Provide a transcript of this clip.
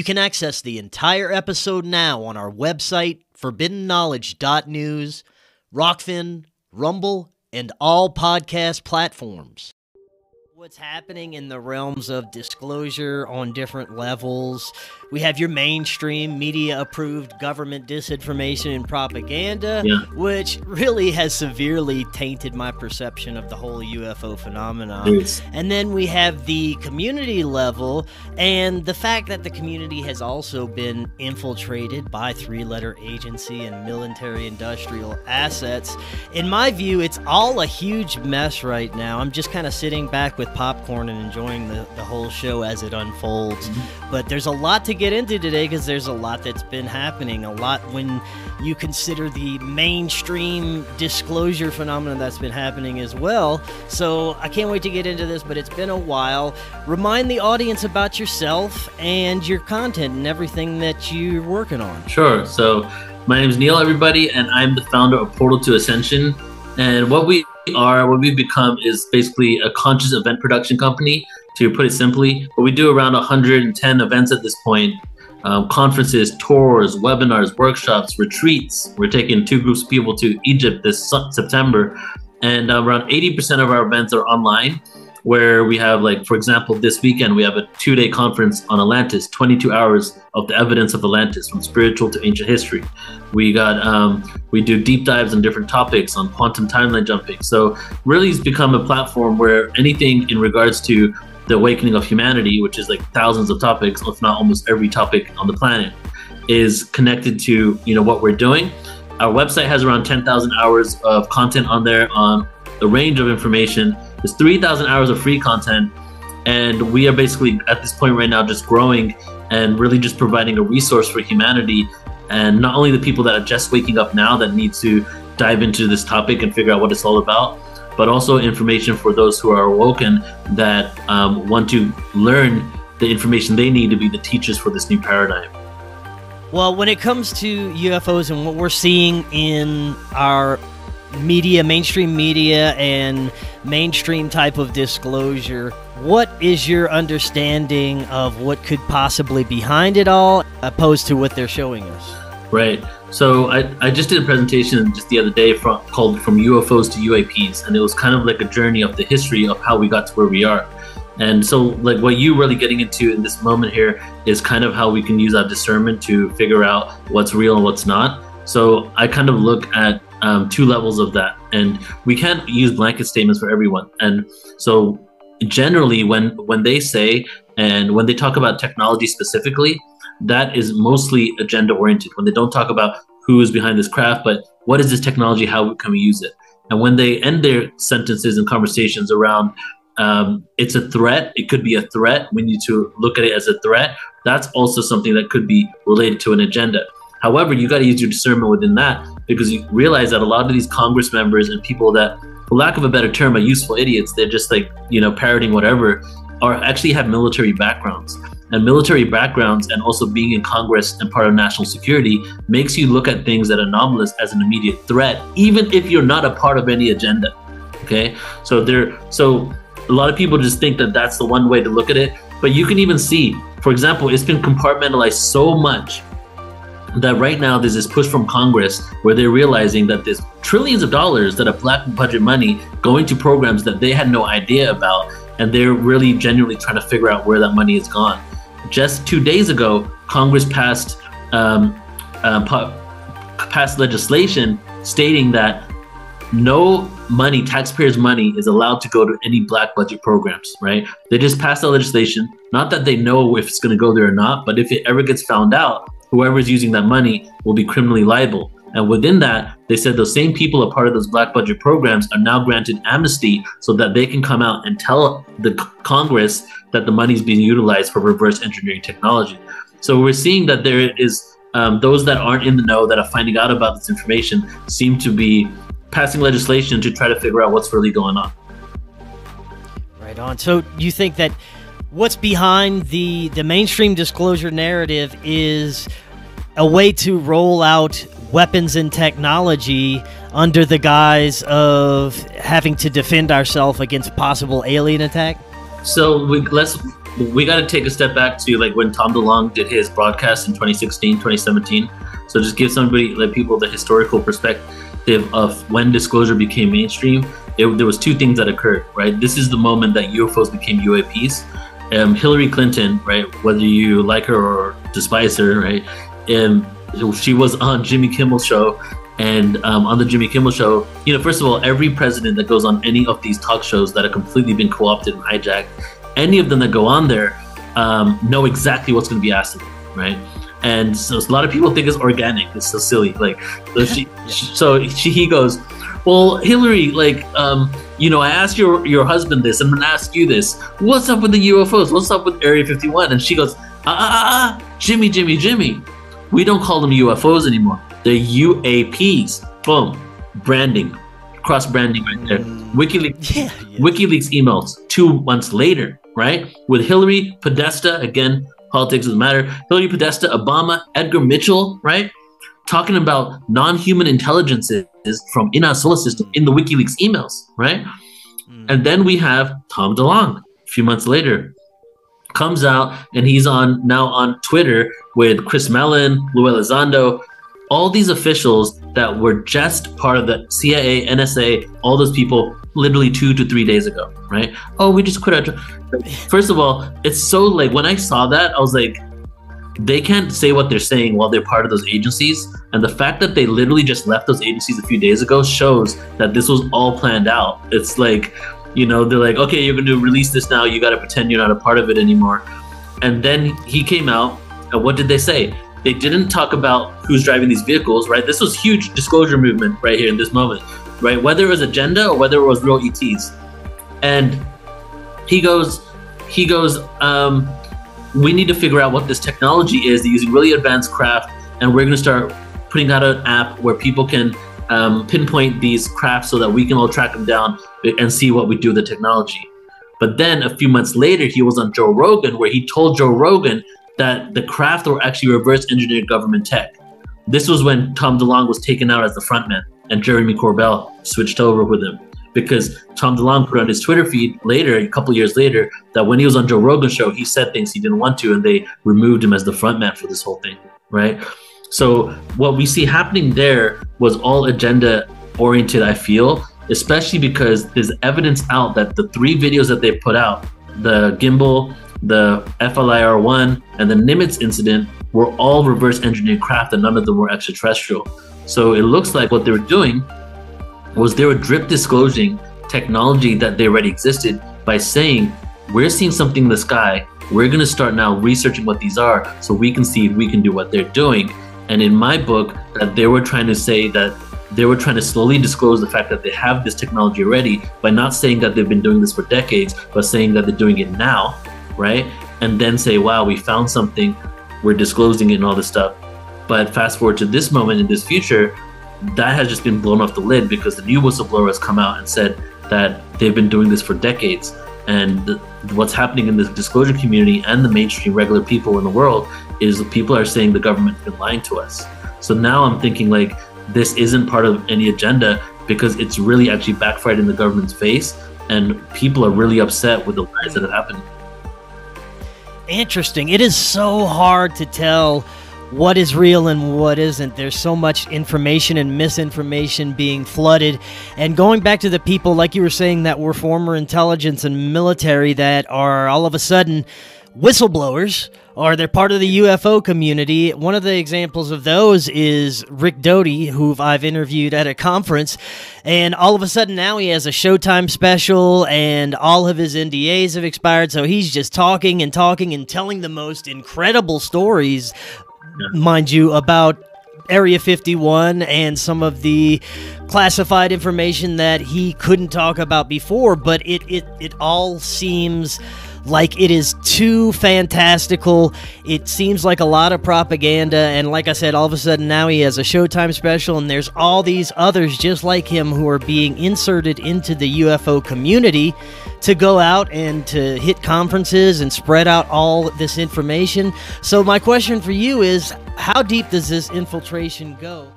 You can access the entire episode now on our website, ForbiddenKnowledge.news, Rokfin, Rumble, and all podcast platforms. What's happening in the realms of disclosure on different levels? We have your mainstream media-approved government disinformation and propaganda, which really has severely tainted my perception of the whole UFO phenomenon. And then we have the community level and the fact that the community has also been infiltrated by three-letter agency and military industrial assets. In my view, it's all a huge mess right now. I'm just kind of sitting back with popcorn and enjoying the whole show as it unfolds. But there's a lot to get into today because there's a lot that's been happening. A lot when you consider the mainstream disclosure phenomenon that's been happening as well. So I can't wait to get into this, but it's been a while. Remind the audience about yourself and your content and everything that you're working on. Sure. So my name is Neil, everybody, and I'm the founder of Portal to Ascension. And what we've become is basically a conscious event production company, to put it simply. But we do around 110 events at this point, conferences, tours, webinars, workshops, retreats. We're taking two groups of people to Egypt this September, and around 80% of our events are online, where we have, like, for example, this weekend, we have a two-day conference on Atlantis, 22 hours of the evidence of Atlantis, from spiritual to ancient history. We got, we do deep dives on different topics on quantum timeline jumping. So really it's become a platform where anything in regards to the awakening of humanity, which is like thousands of topics, if not almost every topic on the planet, is connected to, you know, what we're doing. Our website has around 10,000 hours of content on there on the range of information. There's 3,000 hours of free content, and we are basically at this point right now just growing and really just providing a resource for humanity, and not only the people that are just waking up now that need to dive into this topic and figure out what it's all about, but also information for those who are awoken that want to learn the information they need to be the teachers for this new paradigm. Well, when it comes to UFOs and what we're seeing in our media, mainstream media and mainstream type of disclosure, what is your understanding of what could possibly be behind it all opposed to what they're showing us? Right. So I just did a presentation just the other day called From UFOs to UAPs, and it was kind of like a journey of the history of how we got to where we are. And so, like, what you're really getting into in this moment here is kind of how we can use our discernment to figure out what's real and what's not. So I kind of look at two levels of that, and we can't use blanket statements for everyone. And so generally when they say and when they talk about technology specifically, that is mostly agenda oriented. When they don't talk about who is behind this craft, but what is this technology, how can we use it? And when they end their sentences and conversations around it's a threat, it could be a threat, we need to look at it as a threat, that's also something that could be related to an agenda. However, you got to use your discernment within that, because you realize that a lot of these Congress members and people that, for lack of a better term, are useful idiots, they're just, like, you know, parroting whatever, or actually have military backgrounds. And military backgrounds and also being in Congress and part of national security makes you look at things that are anomalous as an immediate threat, even if you're not a part of any agenda, okay? So a lot of people just think that that's the one way to look at it, but you can even see, for example, it's been compartmentalized so much that right now there's this push from Congress where they're realizing that there's trillions of dollars that are black budget money going to programs that they had no idea about, and they're really genuinely trying to figure out where that money has gone. Just 2 days ago, Congress passed legislation stating that no money, taxpayers' money, is allowed to go to any black budget programs, right? They just passed that legislation. Not that they know if it's going to go there or not, but if it ever gets found out, whoever's using that money will be criminally liable. And within that, they said those same people are part of those black budget programs are now granted amnesty so that they can come out and tell the Congress that the money's being utilized for reverse engineering technology. So we're seeing that there is those that aren't in the know that are finding out about this information seem to be passing legislation to try to figure out what's really going on. Right on. So you think that what's behind the mainstream disclosure narrative is a way to roll out weapons and technology under the guise of having to defend ourselves against possible alien attack? So let's we got to take a step back to like when Tom DeLonge did his broadcast in 2016, 2017. So just give somebody, like people, the historical perspective of when disclosure became mainstream. There was two things that occurred, right? This is the moment that UFOs became UAPs. Hillary Clinton, right? Whether you like her or despise her, right? She was on Jimmy Kimmel's show. And on the Jimmy Kimmel show, you know, first of all, every president that goes on any of these talk shows that have completely been co-opted and hijacked, any of them that go on there know exactly what's going to be asked of them, right? And so a lot of people think it's organic. It's so silly. Like, so he goes, well, Hillary, like, you know, I asked your husband this. I'm going to ask you this. What's up with the UFOs? What's up with Area 51? And she goes, Jimmy. We don't call them UFOs anymore. They're UAPs. Boom. Branding. Cross-branding right there. WikiLeaks, WikiLeaks emails 2 months later, right? With Hillary Podesta, again, politics doesn't matter. Hillary Podesta, Obama, Edgar Mitchell, right? Talking about non-human intelligences from in our solar system in the WikiLeaks emails, right? And then we have Tom DeLonge a few months later. Comes out and he's on now on Twitter with Chris Mellon, Lou Elizondo, all these officials that were just part of the CIA, NSA, all those people literally 2 to 3 days ago, right? Oh, we just quit our job. First of all, it's so like when I saw that, I was like, they can't say what they're saying while they're part of those agencies. And the fact that they literally just left those agencies a few days ago shows that this was all planned out. It's like, you know, they're like, okay, you're going to release this now. You got to pretend you're not a part of it anymore. And then he came out. And what did they say? They didn't talk about who's driving these vehicles, right? This was huge disclosure movement right here in this moment, right? Whether it was agenda or whether it was real ETs. And he goes, we need to figure out what this technology is. They're using really advanced craft. And we're going to start putting out an app where people can pinpoint these crafts so that we can all track them down and see what we do with the technology. But then a few months later, he was on Joe Rogan, where he told Joe Rogan that the craft were actually reverse engineered government tech. This was when Tom DeLonge was taken out as the frontman and Jeremy Corbell switched over with him, because Tom DeLonge put on his Twitter feed later, a couple years later, that when he was on Joe Rogan's show, he said things he didn't want to, and they removed him as the frontman for this whole thing, right? So what we see happening there was all agenda oriented, I feel, especially because there's evidence out that the three videos that they put out, the gimbal, the FLIR1, and the Nimitz incident, were all reverse engineered craft, and none of them were extraterrestrial. So it looks like what they were doing was they were drip disclosing technology that they already existed by saying, we're seeing something in the sky. We're going to start now researching what these are so we can see if we can do what they're doing. And in my book, that they were trying to say that they were trying to slowly disclose the fact that they have this technology already by not saying that they've been doing this for decades, but saying that they're doing it now, right? And then say, wow, we found something, we're disclosing it and all this stuff. But fast forward to this moment in this future, that has just been blown off the lid, because the new whistleblower has come out and said that they've been doing this for decades. And what's happening in this disclosure community and the mainstream regular people in the world is people are saying the government's been lying to us. So now I'm thinking, like, this isn't part of any agenda, because it's really actually backfired in the government's face, and people are really upset with the lies that have happened. Interesting. It is so hard to tell what is real and what isn't. There's so much information and misinformation being flooded. And going back to the people, like you were saying, that were former intelligence and military that are all of a sudden whistleblowers, or they're part of the UFO community. One of the examples of those is Rick Doty, who I've interviewed at a conference, and all of a sudden now he has a Showtime special, and all of his NDAs have expired, so he's just talking and talking and telling the most incredible stories, mind you, about Area 51 and some of the classified information that he couldn't talk about before, but it all seems like it is too fantastical. It seems like a lot of propaganda, and like I said, all of a sudden now he has a Showtime special, and there's all these others just like him who are being inserted into the UFO community to go out and to hit conferences and spread out all this information. So my question for you is, how deep does this infiltration go?